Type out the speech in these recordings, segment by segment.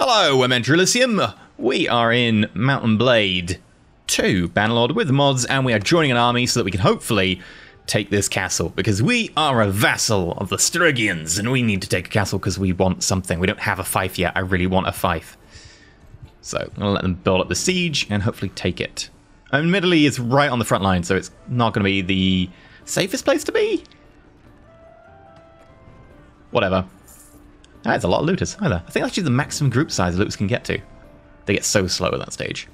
Hello, I'm EnterElysium. We are in Mount and Blade 2 Bannerlord with mods, and we are joining an army so that we can hopefully take this castle, because we are a vassal of the Strygians, and we need to take a castle because we want something. We don't have a fief yet. I really want a fief. So I'm going to let them build up the siege and hopefully take it. Admittedly, it's right on the front line, so it's not going to be the safest place to be. Whatever. That's a lot of looters. Either. I think that's actually the maximum group size looters can get to. They get so slow at that stage.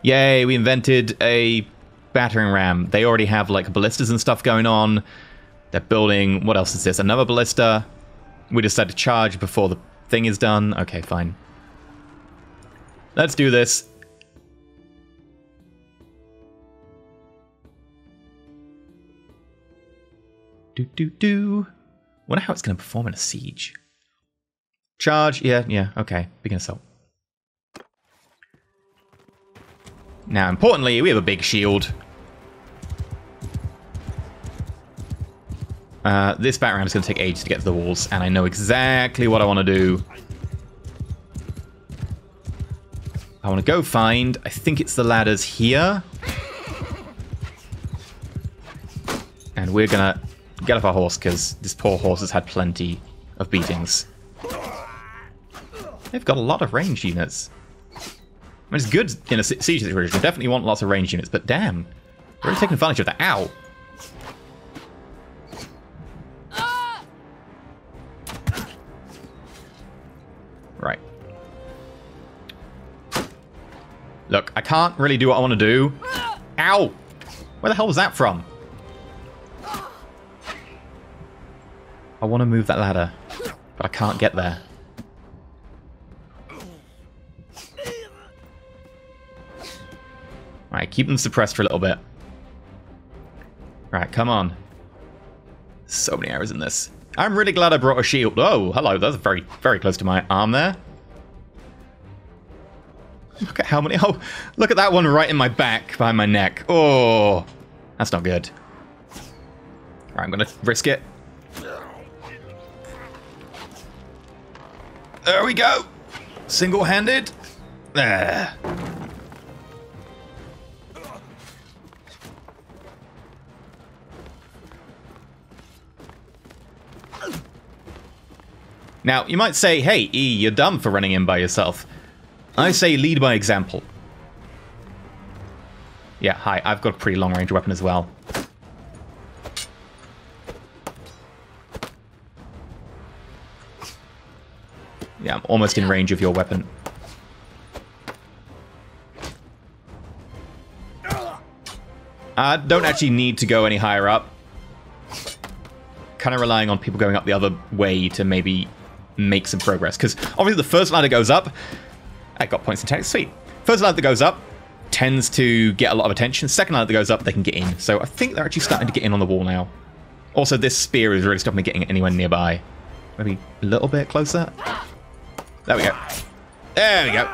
Yay, we invented a battering ram. They already have like ballistas and stuff going on. They're building, what else is this? Another ballista. We decide to charge before the thing is done. Okay, fine. Let's do this. Wonder how it's going to perform in a siege. Charge, yeah, okay. Begin assault. Now, importantly, we have a big shield. This battering ram's going to take ages to get to the walls, and I know exactly what I want to do. I want to go find, I think it's the ladders here. And we're going to get off our horse, because this poor horse has had plenty of beatings. They've got a lot of ranged units. I mean, it's good in a siege situation. We definitely want lots of ranged units, but damn. We're really taking advantage of that. Ow! Right. Look, I can't really do what I want to do. Ow! Where the hell was that from? I want to move that ladder, but I can't get there. Alright, keep them suppressed for a little bit. Alright, come on. So many arrows in this. I'm really glad I brought a shield. Oh, hello, that's very, very close to my arm there. Look at how many... Oh, look at that one right in my back, behind my neck. Oh, that's not good. Alright, I'm going to risk it. There we go! Single-handed. There. Now, you might say, hey, E, you're dumb for running in by yourself. I say lead by example. Yeah, hi, I've got a pretty long-range weapon as well. Yeah, I'm almost in range of your weapon. I don't actually need to go any higher up. Kind of relying on people going up the other way to maybe make some progress. Because obviously the first ladder goes up. I got points in tactics, sweet. First ladder that goes up tends to get a lot of attention. Second ladder that goes up, they can get in. So I think they're actually starting to get in on the wall now. Also, this spear is really stopping me getting anywhere nearby. Maybe a little bit closer. There we go. There we go.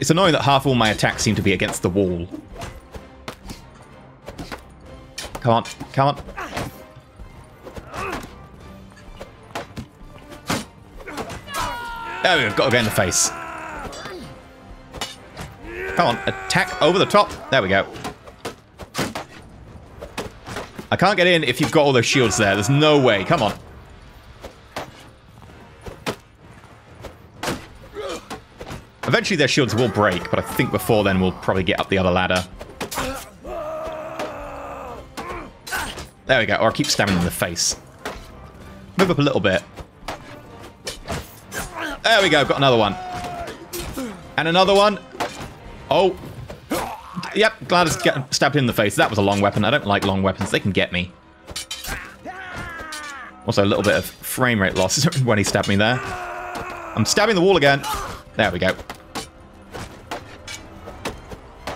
It's annoying that half all my attacks seem to be against the wall. Come on, come on. There we go, got to go in the face. Come on, attack over the top. There we go. I can't get in if you've got all those shields there. There's no way. Come on. Eventually their shields will break, but I think before then we'll probably get up the other ladder. There we go. Or I'll keep stabbing them in the face. Move up a little bit. There we go. Got another one. And another one. Oh. Yep, glad I got stabbed in the face. That was a long weapon. I don't like long weapons. They can get me. Also, a little bit of frame rate loss when he stabbed me there. I'm stabbing the wall again. There we go.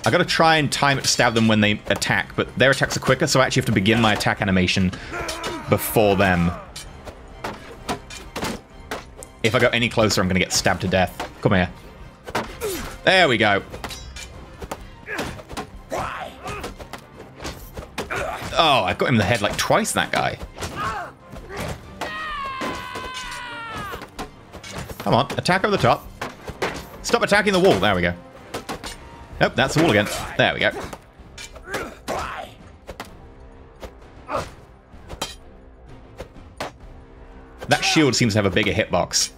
I got to try and time it to stab them when they attack, but their attacks are quicker, so I actually have to begin my attack animation before them. If I go any closer, I'm going to get stabbed to death. Come here. There we go. Oh, I got him in the head like twice, that guy. Come on, attack over the top. Stop attacking the wall. There we go. Nope, that's the wall again. There we go. That shield seems to have a bigger hitbox.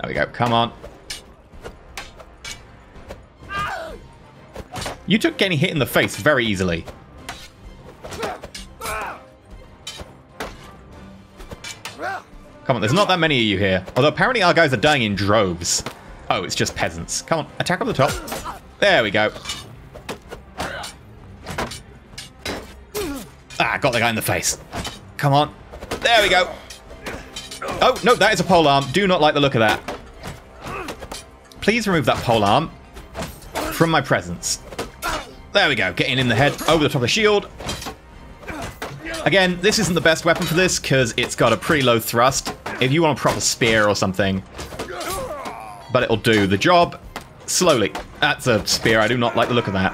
There we go. Come on. You took getting hit in the face very easily. Come on, there's not that many of you here. Although apparently our guys are dying in droves. Oh, it's just peasants. Come on, attack up the top. There we go. Ah, got the guy in the face. Come on. There we go. Oh, no, that is a pole arm. Do not like the look of that. Please remove that pole arm from my presence. There we go. Getting in the head over the top of the shield. Again, this isn't the best weapon for this because it's got a pretty low thrust. If you want a proper spear or something. But it'll do the job slowly. That's a spear. I do not like the look of that.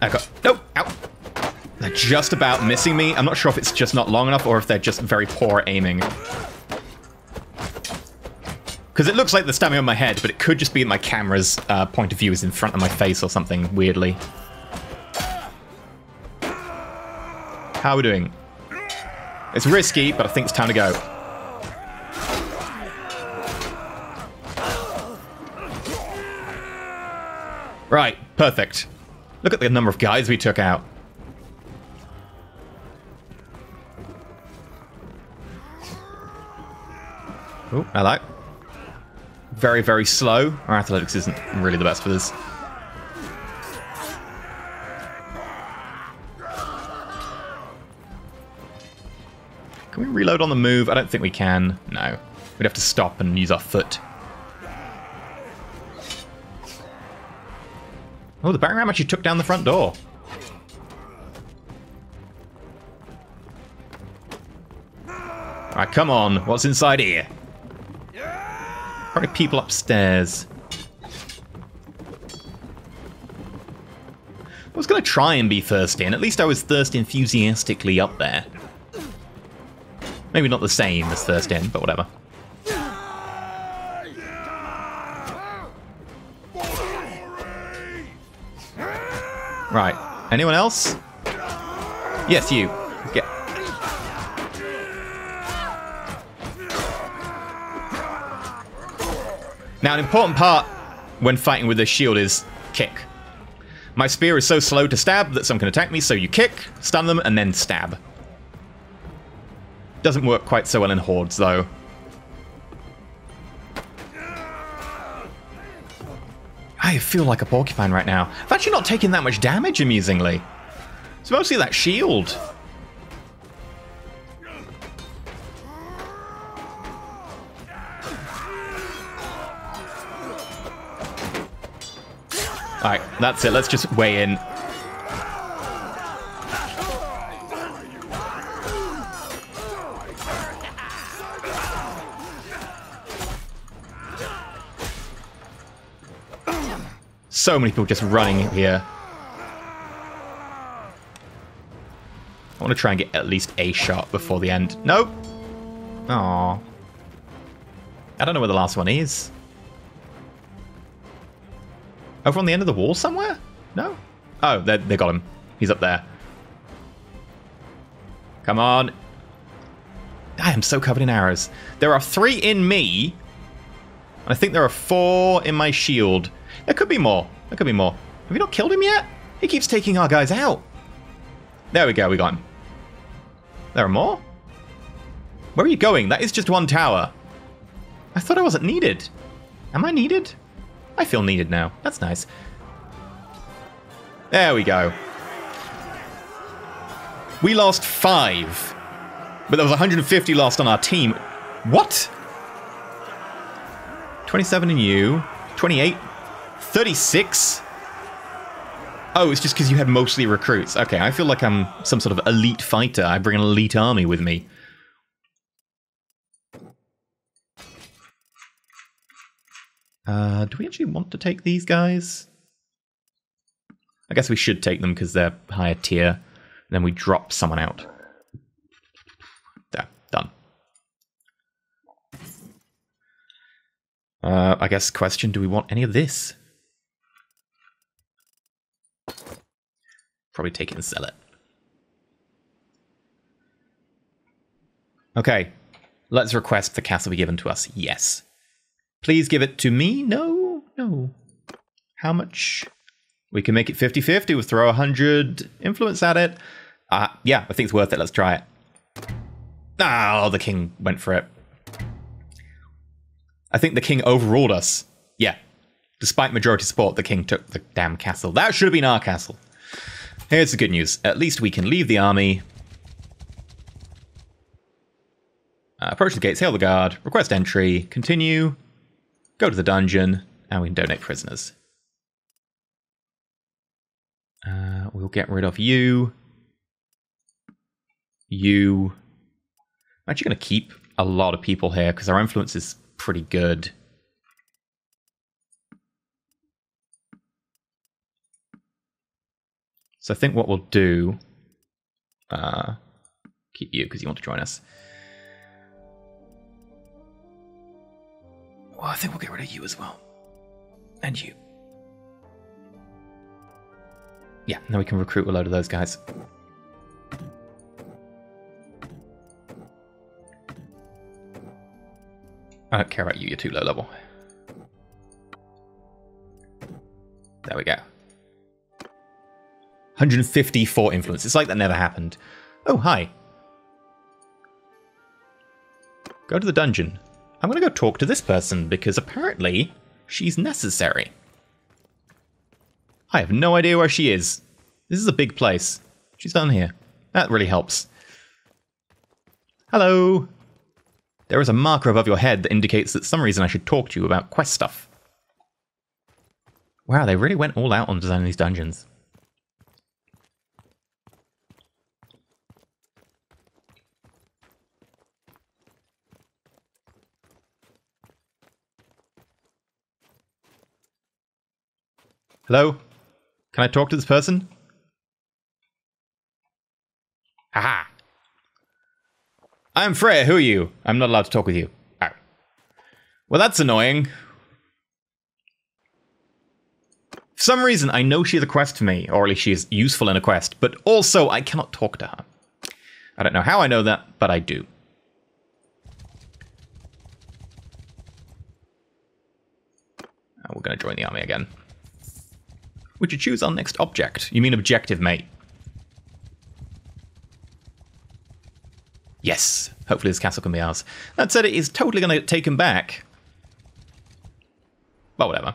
I got... Nope. Ow. They're just about missing me. I'm not sure if it's just not long enough or if they're just very poor aiming. Because it looks like they're stabbing on my head, but it could just be that my camera's point of view is in front of my face or something, weirdly. How are we doing? It's risky, but I think it's time to go. Right, perfect. Look at the number of guys we took out. Oh, hello. Very, very slow. Our athletics isn't really the best for this. Can we reload on the move? I don't think we can. No. We'd have to stop and use our foot. Oh, the battering ram actually took down the front door. Alright, come on. What's inside here? Probably people upstairs. I was going to try and be thirsty, and at least I was thirsty enthusiastically up there. Maybe not the same as thirsty, but whatever. Right. Anyone else? Yes, you. Get. Now, an important part when fighting with this shield is kick. My spear is so slow to stab that some can attack me, so you kick, stun them, and then stab. Doesn't work quite so well in hordes, though. I feel like a porcupine right now. I've actually not taken that much damage, amusingly. It's mostly that shield. Alright, that's it. Let's just weigh in. So many people just running here. I want to try and get at least a shot before the end. Nope. Aww. I don't know where the last one is. Over on the end of the wall somewhere? No? Oh, they got him. He's up there. Come on. I am so covered in arrows. There are 3 in me. And I think there are 4 in my shield. There could be more. There could be more. Have we not killed him yet? He keeps taking our guys out. There we go. We got him. There are more? Where are you going? That is just one tower. I thought I wasn't needed. Am I needed? I feel needed now. That's nice. There we go. We lost 5. But there was 150 lost on our team. What? 27 in you. 28. 36? Oh, it's just because you had mostly recruits. Okay, I feel like I'm some sort of elite fighter. I bring an elite army with me. Do we actually want to take these guys? I guess we should take them because they're higher tier. Then we drop someone out. There, done. I guess question, do we want any of this? Probably take it and sell it. Okay, let's request the castle be given to us. Yes. Please give it to me. No, no. How much? We can make it 50-50. We'll throw 100 influence at it. Yeah, I think it's worth it. Let's try it. Oh, the king went for it. I think the king overruled us. Yeah. Despite majority support, the king took the damn castle. That should have been our castle. Here's the good news. At least we can leave the army. Approach the gates, hail the guard, request entry, continue, go to the dungeon, and we can donate prisoners. We'll get rid of you. You. I'm actually going to keep a lot of people here because our influence is pretty good. So I think what we'll do... keep you because you want to join us. Well, I think we'll get rid of you as well. And you. Yeah, now we can recruit a load of those guys. I don't care about you, you're too low level. There we go. 154 influence. It's like that never happened. Oh, hi. Go to the dungeon. I'm going to go talk to this person because apparently she's necessary. I have no idea where she is. This is a big place. She's down here. That really helps. Hello. There is a marker above your head that indicates that for some reason I should talk to you about quest stuff. Wow, they really went all out on designing these dungeons. Hello? Can I talk to this person? Haha! I'm Freya, who are you? I'm not allowed to talk with you. Oh. Well, that's annoying. For some reason, I know she has a quest for me, or at least she is useful in a quest, but also I cannot talk to her. I don't know how I know that, but I do. Oh, we're going to join the army again. Would you choose our next object? You mean objective, mate. Yes. Hopefully this castle can be ours. That said, it is totally going to get taken back. Well, whatever.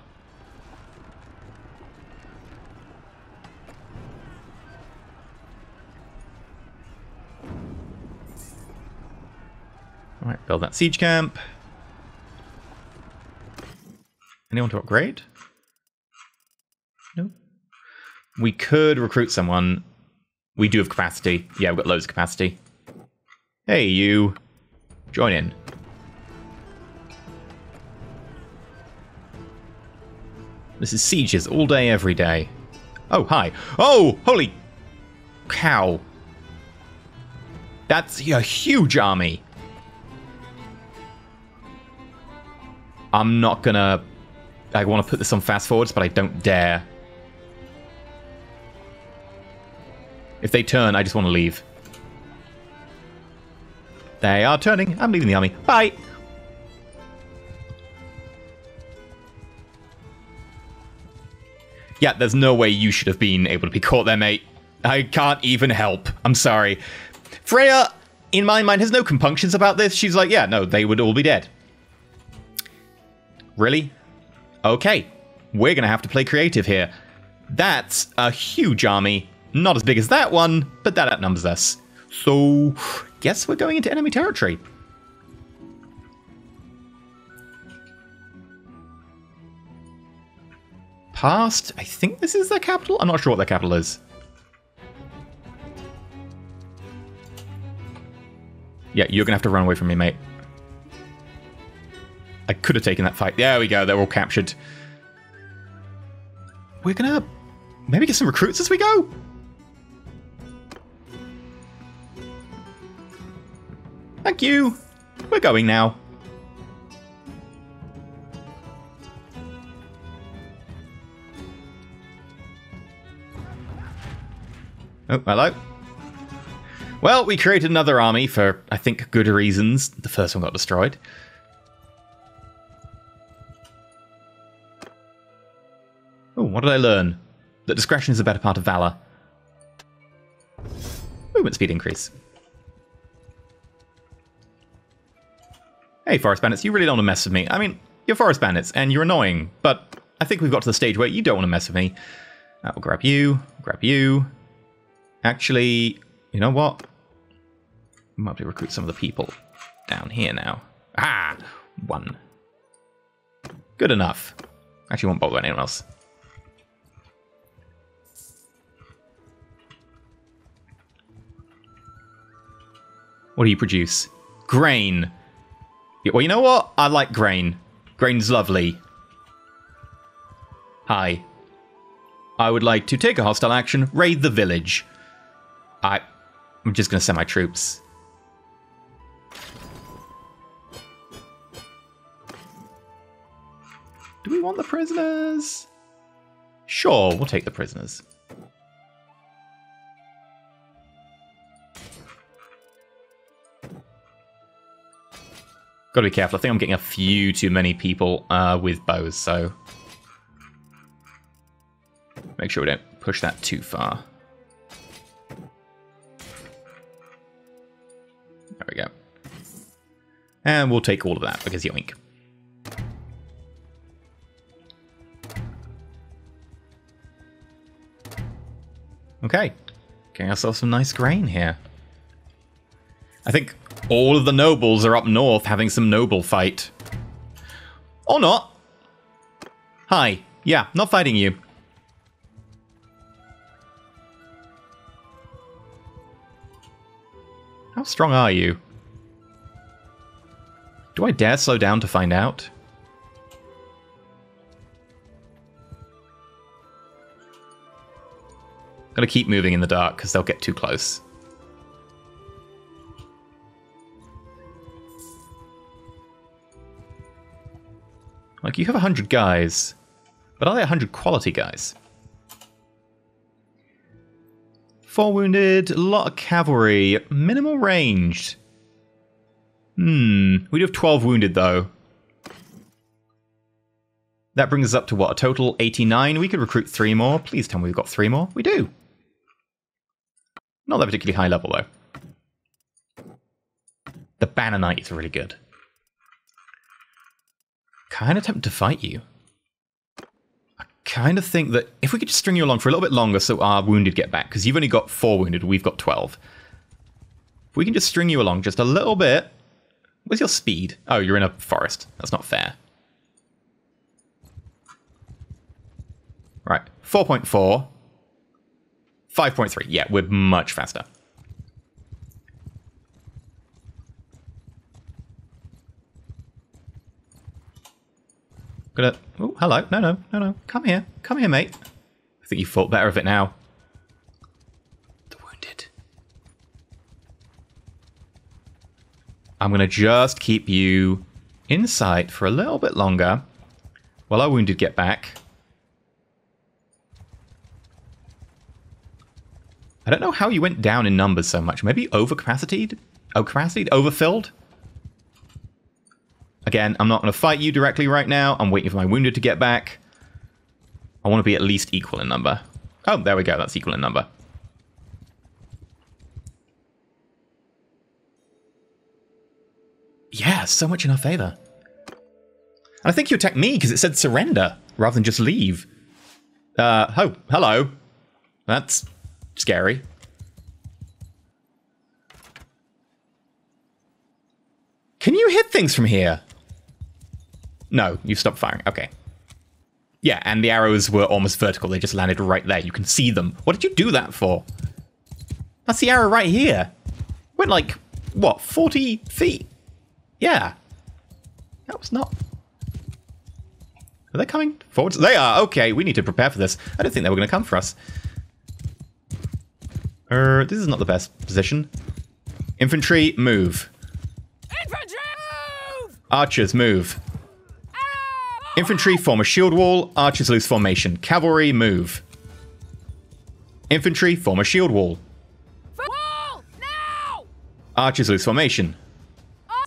Alright, build that siege camp. Anyone to upgrade? No. We could recruit someone. We do have capacity. Yeah, we've got loads of capacity. Hey, you. Join in. This is sieges all day, every day. Oh, hi. Oh, holy cow. That's a huge army. I'm not gonna... I want to put this on fast forwards, but I don't dare. If they turn, I just want to leave. They are turning. I'm leaving the army. Bye! Yeah, there's no way you should have been able to be caught there, mate. I can't even help. I'm sorry. Freya, in my mind, has no compunctions about this. She's like, yeah, no, they would all be dead. Really? Okay. We're going to have to play creative here. That's a huge army. Not as big as that one, but that outnumbers us. So, guess we're going into enemy territory. Past, I think this is their capital? I'm not sure what their capital is. Yeah, you're going to have to run away from me, mate. I could have taken that fight. There we go. They're all captured. We're gonna maybe get some recruits as we go. Thank you. We're going now. Oh, hello. Well, we created another army for, I think, good reasons. The first one got destroyed. Oh, what did I learn? That discretion is a better part of valor. Movement speed increase. Hey, forest bandits, you really don't want to mess with me. I mean, you're forest bandits, and you're annoying, but I think we've got to the stage where you don't want to mess with me. We'll grab you, Actually, you know what? We might be able to recruit some of the people down here now. Ah! One. Good enough. Actually, won't bother anyone else. What do you produce? Grain. Well, you know what? I like grain. Grain's lovely. Hi. I would like to take a hostile action, raid the village. I'm just going to send my troops. Do we want the prisoners? Sure, we'll take the prisoners. Gotta be careful. I think I'm getting a few too many people with bows, so... Make sure we don't push that too far. There we go. And we'll take all of that, because yoink. Okay. Getting ourselves some nice grain here. I think all of the nobles are up north having some noble fight. Or not. Hi. Yeah, not fighting you. How strong are you? Do I dare slow down to find out? Gotta keep moving in the dark because they'll get too close. Like, you have 100 guys, but are they 100 quality guys? 4 wounded, a lot of cavalry, minimal ranged. We do have 12 wounded, though. That brings us up to, what, a total 89? We could recruit 3 more. Please tell me we've got 3 more. We do. Not that particularly high level, though. The Banner Knight is really good. Kind of tempted to fight you. I kind of think that if we could just string you along for a little bit longer so our wounded get back, because you've only got 4 wounded, we've got 12. If we can just string you along just a little bit... Where's your speed? Oh, you're in a forest. That's not fair. Right, 4.4. 5.3. Yeah, we're much faster. Gonna... Oh, hello. No. Come here. Come here, mate. I think you thought better of it now. The wounded. I'm gonna just keep you in sight for a little bit longer while our wounded get back. I don't know how you went down in numbers so much. Maybe overcapacitated? Overfilled? Again, I'm not going to fight you directly right now. I'm waiting for my wounded to get back. I want to be at least equal in number. Oh, there we go. That's equal in number. Yeah, so much in our favor. And I think you attacked me because it said surrender rather than just leave. Oh, hello. That's scary. Can you hit things from here? No, you've stopped firing. Okay. Yeah, and the arrows were almost vertical. They just landed right there. You can see them. What did you do that for? That's the arrow right here. Went like, what, 40 feet? Yeah. That was not Are they coming forwards? They are! Okay, we need to prepare for this. I didn't think they were going to come for us. This is not the best position. Infantry, move. Infantry, move! Archers, move. Infantry, form a shield wall. Archers, loose formation. Cavalry, move. Infantry, form a shield wall. Wall! Now! Archers, loose formation.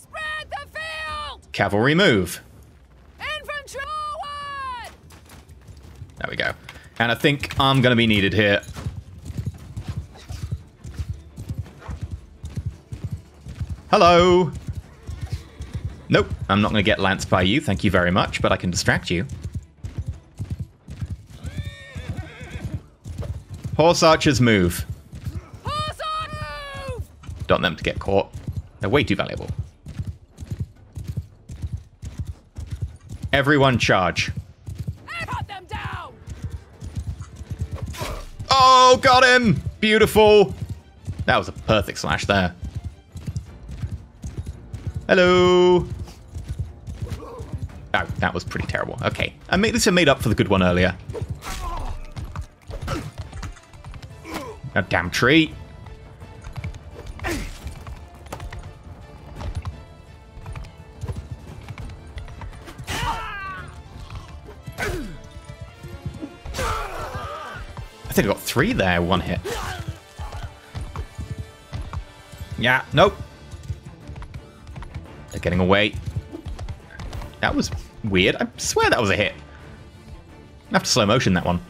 Spread the field! Cavalry, move. Infantry, forward! There we go. And I think I'm going to be needed here. Hello! Nope, I'm not going to get lanced by you, thank you very much, but I can distract you. Horse archers move. Horse archers move! Don't want them to get caught. They're way too valuable. Everyone charge. And put them down! Oh, got him! Beautiful! That was a perfect slash there. Hello! Oh, that was pretty terrible. Okay, I made up for the good one earlier. A damn tree! I think I got three there, one hit. Yeah, nope. Getting away. That was weird. I swear that was a hit. I have to slow motion that one.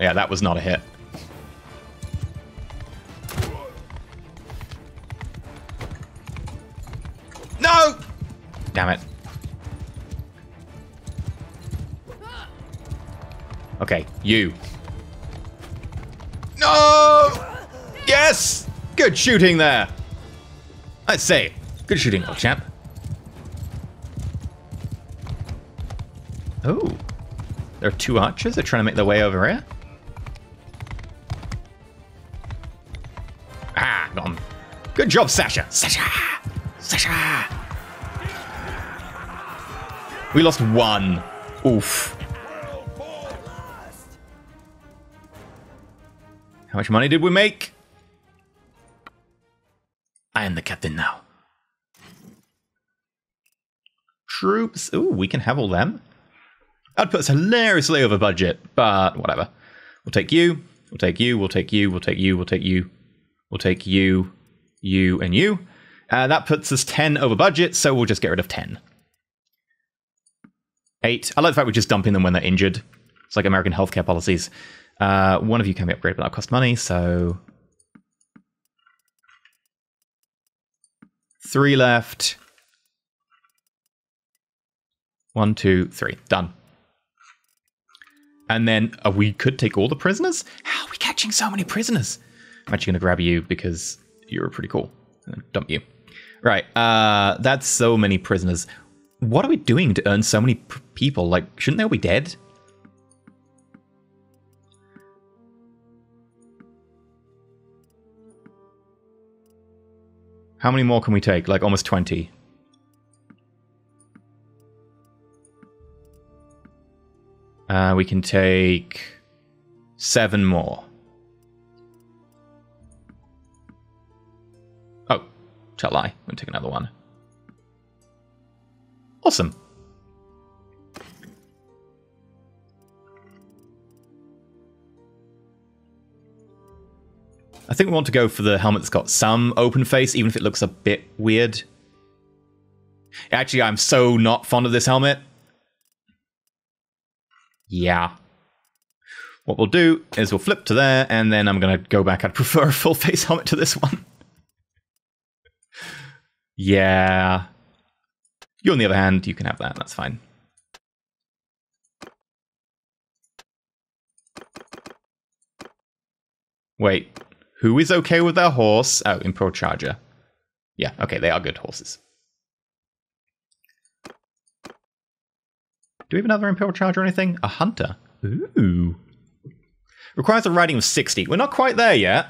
Yeah, that was not a hit. No! Damn it. Okay, you. No! Yes! Good shooting there! I say, good shooting, old chap. Oh, there are two archers that are trying to make their way over here. Ah, gone. Good job, Sasha! Sasha! Sasha! We lost one. Oof. How much money did we make? I am the captain now. Troops. Ooh, we can have all them. Output's hilariously over budget, but whatever. We'll take you. We'll take you. We'll take you. We'll take you. We'll take you. We'll take you. You and you. That puts us 10 over budget, so we'll just get rid of 10. 8. I like the fact we're just dumping them when they're injured. It's like American healthcare policies. One of you can be upgraded, but that'll cost money, so... 3 left. 1, 2, 3. Done. And then we could take all the prisoners? How are we catching so many prisoners? I'm actually going to grab you because you're pretty cool. I'm going to dump you. Right. That's so many prisoners. What are we doing to earn so many people? Like, shouldn't they all be dead? How many more can we take? Like, almost 20. We can take 7 more. Oh, tell a lie. We'll take another one. Awesome. I think we want to go for the helmet that's got some open face, even if it looks a bit weird. Actually, I'm so not fond of this helmet. Yeah. What we'll do is we'll flip to there, and then I'm going to go back. I'd prefer a full face helmet to this one. Yeah. You, on the other hand, you can have that. That's fine. Wait. Who is okay with their horse? Oh, Imperial Charger. Yeah, okay, they are good horses. Do we have another Imperial Charger or anything? A Hunter. Ooh. Requires a rating of 60. We're not quite there yet.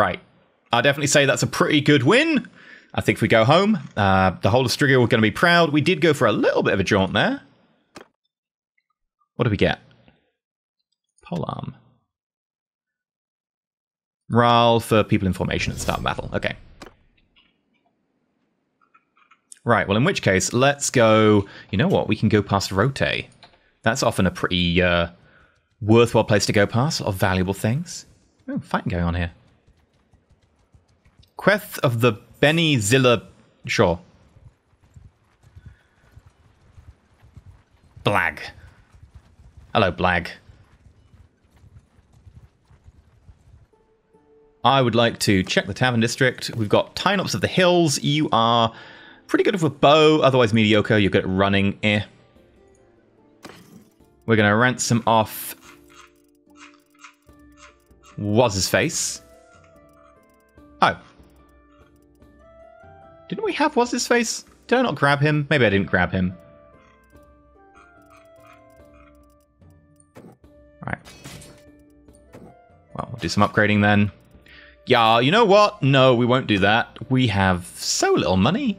Right. I'll definitely say that's a pretty good win. I think if we go home, the whole of Striga were going to be proud. We did go for a little bit of a jaunt there. What do we get? Polearm. Ral for people in formation at the start of battle. Okay. Right, well, in which case, let's go... You know what? We can go past Rhotae. That's often a pretty worthwhile place to go past. A lot of valuable things. Oh, fighting going on here. Queth of the Beni Zilla... Sure. Blag. Hello, Blag. I would like to check the Tavern District. We've got Tynops of the Hills. You are pretty good with a bow, otherwise mediocre. You're good at running. Eh. We're going to ransom off... What's-his-face. Oh. Didn't we have What's-his-face? Did I not grab him? Maybe I didn't grab him. Right. Well, we'll do some upgrading then. Yeah, you know what? No, we won't do that. We have so little money.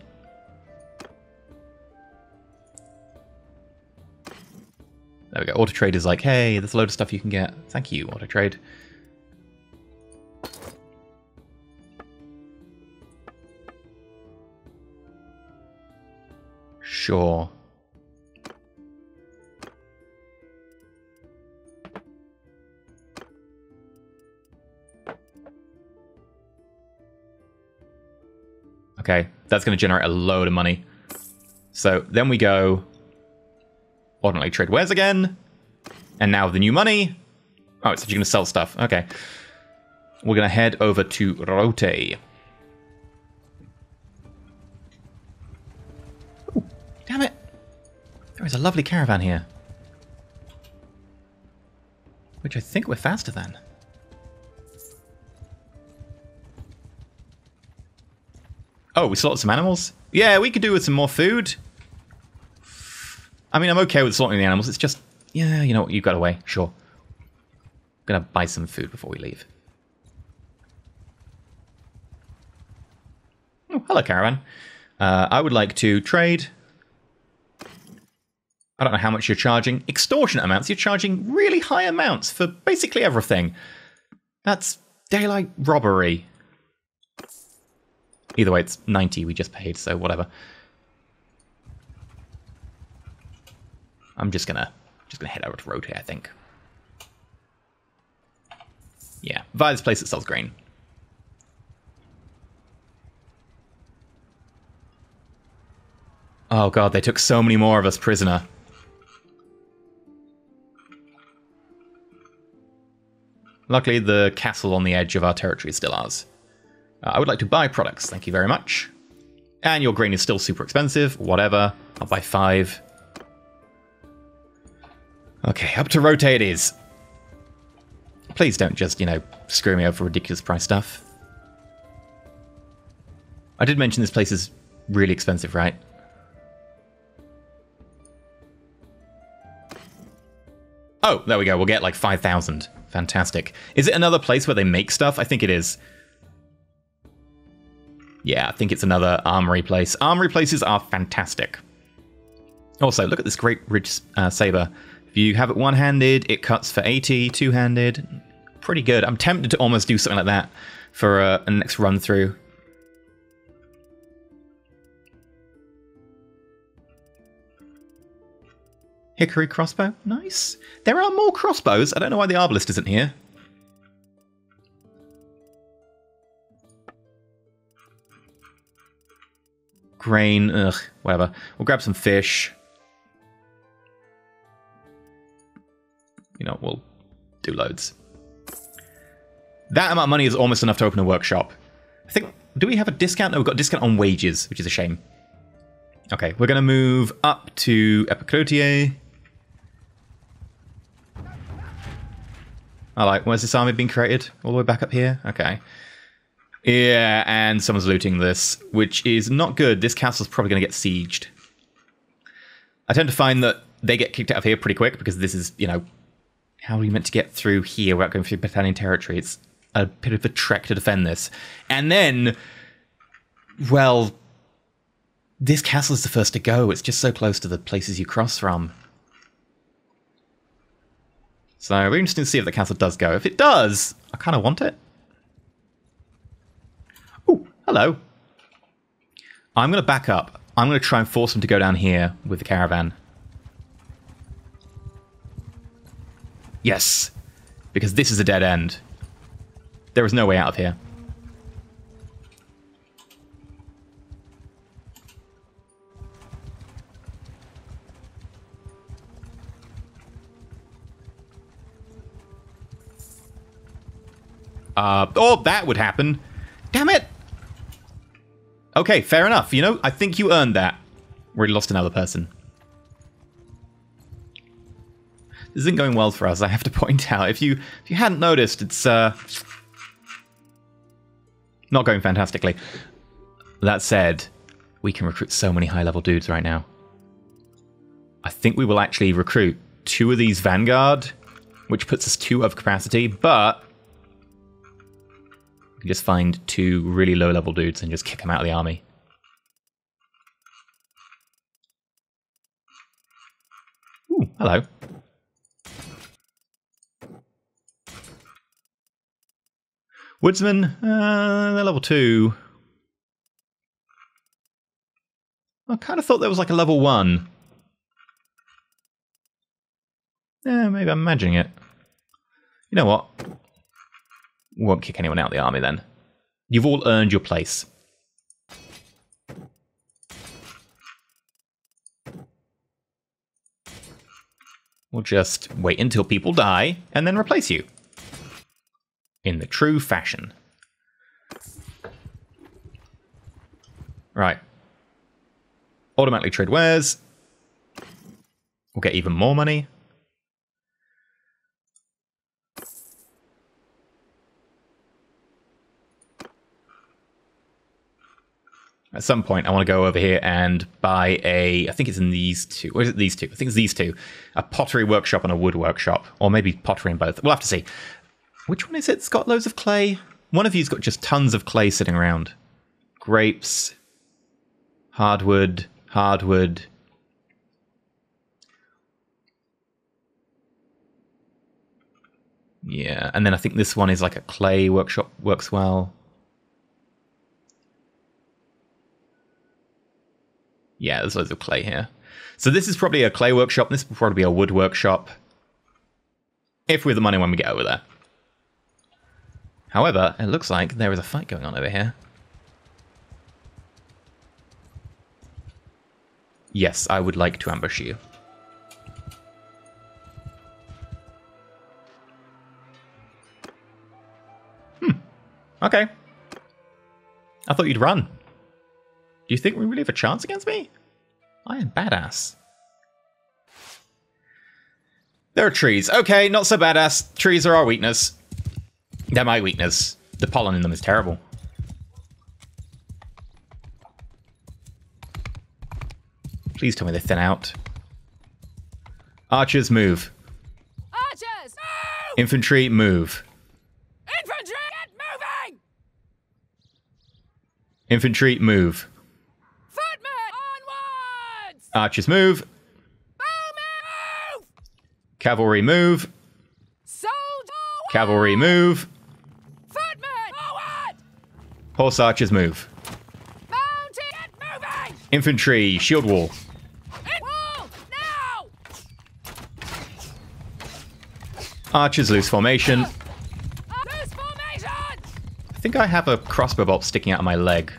There we go. Auto Trade is like, hey, there's a load of stuff you can get. Thank you, Auto Trade. Sure. Okay, that's going to generate a load of money. So then we go... Ordinarily trade wares again. And now the new money. Oh, it's actually going to sell stuff. Okay. We're going to head over to Rhotae. Ooh, damn it. There is a lovely caravan here. Which I think we're faster than. Oh, we slaughtered some animals? Yeah, we could do with some more food. I mean, I'm okay with slaughtering the animals. It's just, yeah, you know what? You got away. Sure. I'm going to buy some food before we leave. Oh, hello, caravan. I would like to trade. I don't know how much you're charging. Extortionate amounts. You're charging really high amounts for basically everything. That's daylight robbery. Either way, it's 90 we just paid, so whatever. I'm just gonna head over to Rhotae, I think. Yeah, via this place that sells grain. Oh god, they took so many more of us prisoner. Luckily, the castle on the edge of our territory is still ours. I would like to buy products, thank you very much. And your grain is still super expensive, whatever. I'll buy 5. Okay, up to Rhotae it is. Please don't just, you know, screw me over for ridiculous price stuff. I did mention this place is really expensive, right? Oh, there we go. We'll get like 5,000. Fantastic. Is it another place where they make stuff? I think it is. Yeah, I think it's another armory place. Armory places are fantastic. Also, look at this great ridge saber. If you have it one-handed, it cuts for 80, two-handed. Pretty good. I'm tempted to almost do something like that for a next run-through. Hickory crossbow. Nice. There are more crossbows. I don't know why the arbalist isn't here. Grain. Ugh. Whatever. We'll grab some fish. You know, we'll do loads. That amount of money is almost enough to open a workshop. I think, do we have a discount? No, we've got a discount on wages, which is a shame. Okay, we're going to move up to Epicrotier. I like, where's this army being created? All the way back up here? Okay. Yeah, and someone's looting this, which is not good. This castle's probably going to get sieged. I tend to find that they get kicked out of here pretty quick because this is, you know... How are we meant to get through here without going through Britannian territory? It's a bit of a trek to defend this. And then, well, this castle is the first to go. It's just so close to the places you cross from. So we're interested to see if the castle does go. If it does, I kind of want it. Oh, hello. I'm going to back up. I'm going to try and force them to go down here with the caravan. Yes, because this is a dead end. There is no way out of here. Oh, that would happen. Damn it! Okay, fair enough. You know, I think you earned that. We lost another person. This isn't going well for us, I have to point out. If you hadn't noticed, it's not going fantastically. That said, we can recruit so many high-level dudes right now. I think we will actually recruit 2 of these Vanguard, which puts us 2 of capacity, but we can just find 2 really low-level dudes and just kick them out of the army. Ooh, hello. Woodsman, they're level 2. I kind of thought there was like a level 1. Yeah, maybe I'm imagining it. You know what? We won't kick anyone out of the army then. You've all earned your place. We'll just wait until people die and then replace you. In the true fashion. Right. Automatically trade wares. We'll get even more money. At some point, I want to go over here and buy a... I think it's in these 2. Or is it these 2? I think it's these 2. A pottery workshop and a wood workshop. Or maybe pottery and both. We'll have to see. Which one is it? It's got loads of clay. One of you's got just tons of clay sitting around. Grapes. Hardwood. Hardwood. Yeah, and then I think this one is like a clay workshop, works well. Yeah, there's loads of clay here. So this is probably a clay workshop. This will probably be a wood workshop. If we have the money when we get over there. However, it looks like there is a fight going on over here. Yes, I would like to ambush you. Okay. I thought you'd run. Do you think we really have a chance against me? I am badass. There are trees. Okay, not so badass. Trees are our weakness. They're my weakness. The pollen in them is terrible. Please tell me they thin out. Archers, move. Archers, move! Infantry, move. Infantry, get moving! Infantry, move. Footmen, onwards! Archers, move. Bowmen, move! Cavalry, move. Soldiers, cavalry, move. Horse archers move. Mounted, get moving! Infantry, shield wall. Wall now! Archers, loose formation. Loose formation! I think I have a crossbow bolt sticking out of my leg.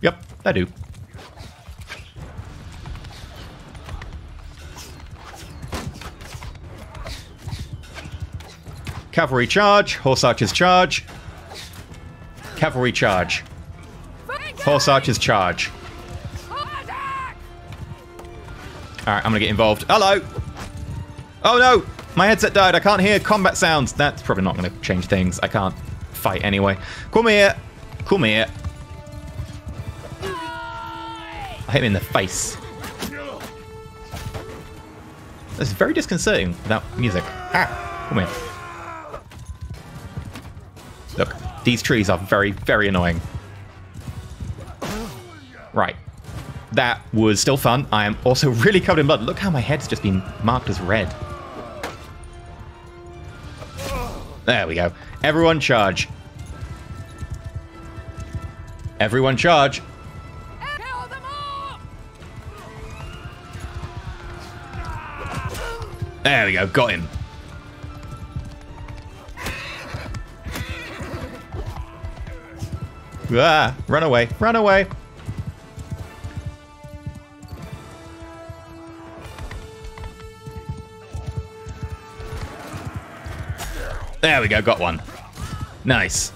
Yep, I do. Cavalry charge, horse archers charge. Cavalry charge. Horse archers charge. Alright, I'm gonna get involved. Hello! Oh no! My headset died. I can't hear combat sounds. That's probably not gonna change things. I can't fight anyway. Come here! Come here. I hit him in the face. That's very disconcerting without music. Ah! Come here. Look, these trees are very, very annoying. Right. That was still fun. I am also really covered in blood. Look how my head's just been marked as red. There we go. Everyone charge. Everyone charge. Kill them all! There we go. Got him. Ah, run away. Run away. There we go, got one. Nice.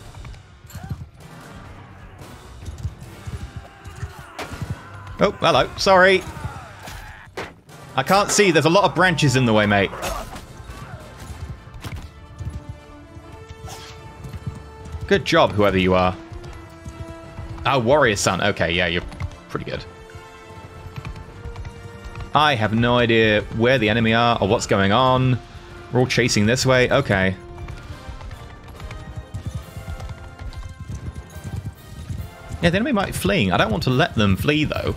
Oh, hello, sorry. I can't see, there's a lot of branches in the way, mate. Good job, whoever you are. Oh, warrior son, okay, yeah, you're pretty good. I have no idea where the enemy are or what's going on. We're all chasing this way, okay. Yeah, the enemy might be fleeing. I don't want to let them flee, though.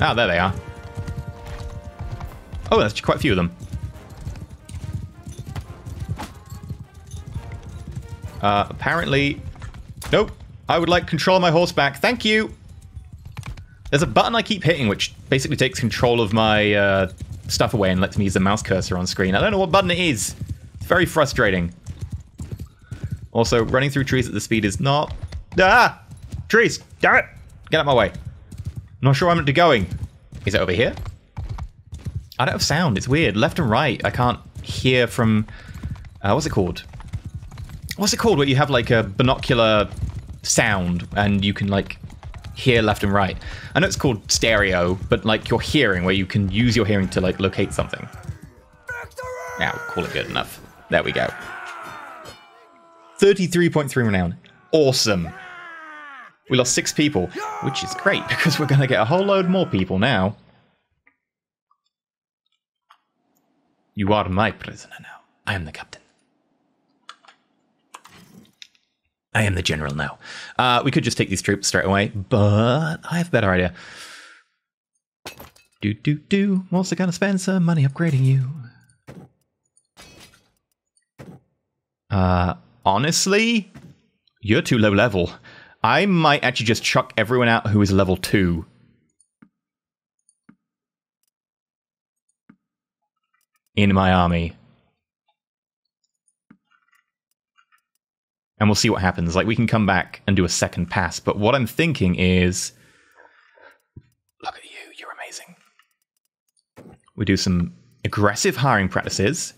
Ah, there they are. Oh, there's quite a few of them. Apparently... Nope. I would like control of my horse back. Thank you! There's a button I keep hitting, which basically takes control of my stuff away and lets me use the mouse cursor on screen. I don't know what button it is. It's very frustrating. Also, running through trees at this speed is not... Ah! Trees! Damn it! Get out of my way. I'm not sure where I'm going. Is it over here? I don't have sound. It's weird. Left and right, I can't hear from... what's it called? What's it called where you have, like, a binocular sound and you can, like, hear left and right? I know it's called stereo, but, like, your hearing, where you can use your hearing to, like, locate something. Now, call it good enough. There we go. 33.3 renown. Awesome. We lost 6 people, which is great, because we're going to get a whole load more people now. You are my prisoner now. I am the captain. I am the general now. We could just take these troops straight away, but I have a better idea. Do-do-do. I'm also going to spend some money upgrading you. Honestly, you're too low level. I might actually just chuck everyone out who is level 2. In my army. And we'll see what happens. Like, we can come back and do a second pass, but what I'm thinking is... Look at you, you're amazing. We do some aggressive hiring practices.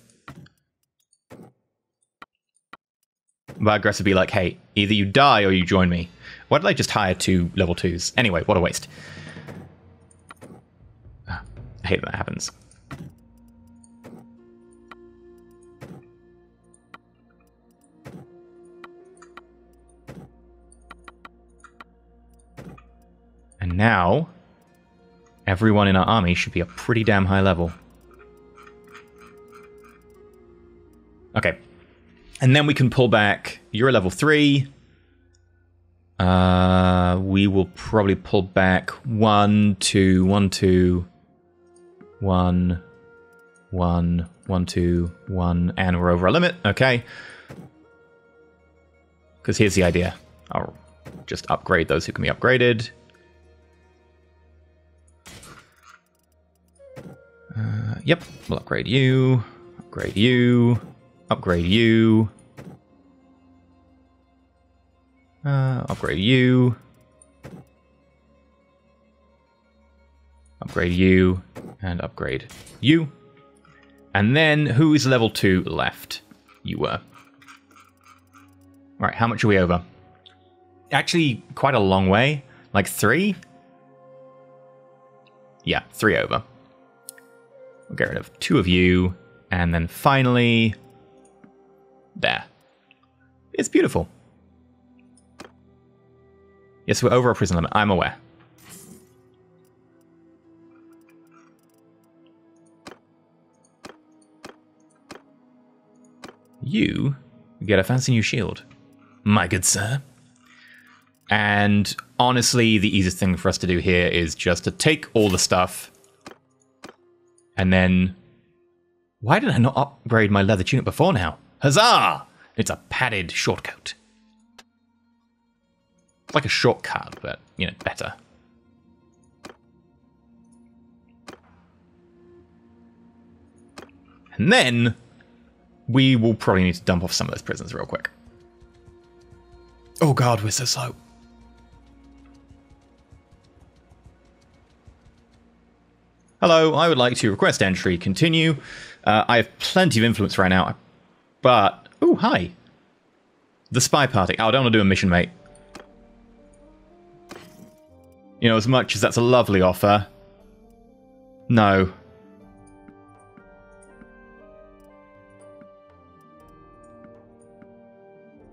By aggressive, be like, hey, either you die or you join me. Why did I just hire 2 level 2s? Anyway, what a waste. I hate that happens. And now, everyone in our army should be a pretty damn high level. Okay. And then we can pull back. You're a level 3. We will probably pull back 1, 2, 1, 2, 1, 1, 1, 2, 1, and we're over our limit. Okay. Because here's the idea. I'll just upgrade those who can be upgraded. Yep, we'll upgrade you. Upgrade you. Upgrade you. Upgrade you. Upgrade you. And upgrade you. And then, who is level 2 left? You were. Alright, how much are we over? Actually, quite a long way. Like 3? Yeah, 3 over. We'll get rid of 2 of you. And then finally... There. It's beautiful. Yes, we're over our prison limit. I'm aware. You get a fancy new shield. my good sir. And honestly, the easiest thing for us to do here is just to take all the stuff and then... Why did I not upgrade my leather tunic before now? Huzzah! It's a padded shortcoat. It's like a shortcut, but, you know, better. And then we will probably need to dump off some of those prisoners real quick. Oh god, we're so slow. Hello, I would like to request entry. Continue. I have plenty of influence right now, but... Ooh, hi. The spy party. Oh, I don't want to do a mission, mate. You know, as much as that's a lovely offer. No.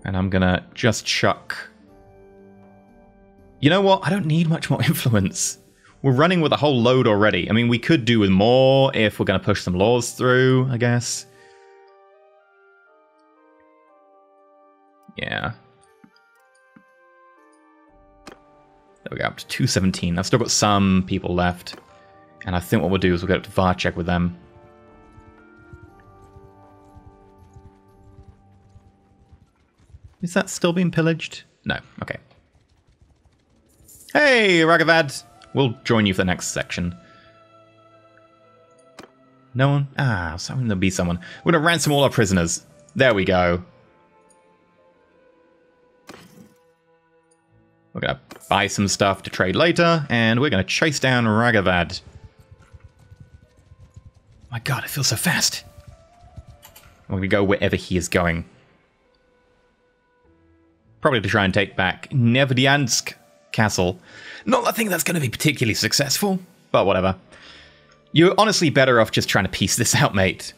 And I'm gonna just chuck... You know what? I don't need much more influence. We're running with a whole load already. I mean, we could do with more if we're going to push some laws through, I guess. Yeah. There we go, up to 217. I've still got some people left. And I think what we'll do is we'll go up to Varchag with them. Is that still being pillaged? No, okay. Hey, Raghavad! We'll join you for the next section. No one? Ah, so there'll be someone. We're gonna ransom all our prisoners. There we go. We're gonna buy some stuff to trade later, and we're gonna chase down Raghavad. My god, it feels so fast. We're gonna go wherever he is going. Probably to try and take back Nevdyansk Castle. Not I think that's going to be particularly successful, but whatever. You're honestly better off just trying to piece this out, mate.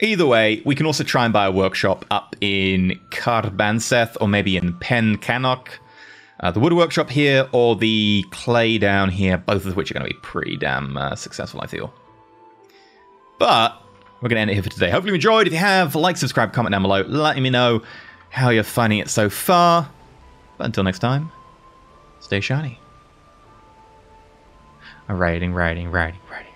Either way, we can also try and buy a workshop up in Karbanseth, or maybe in Canok. The wood workshop here, or the clay down here, both of which are going to be pretty damn successful, I feel. But we're going to end it here for today. Hopefully you enjoyed. If you have, like, subscribe, comment down below. Let me know how you're finding it so far. But until next time... Stay shiny. I'm riding.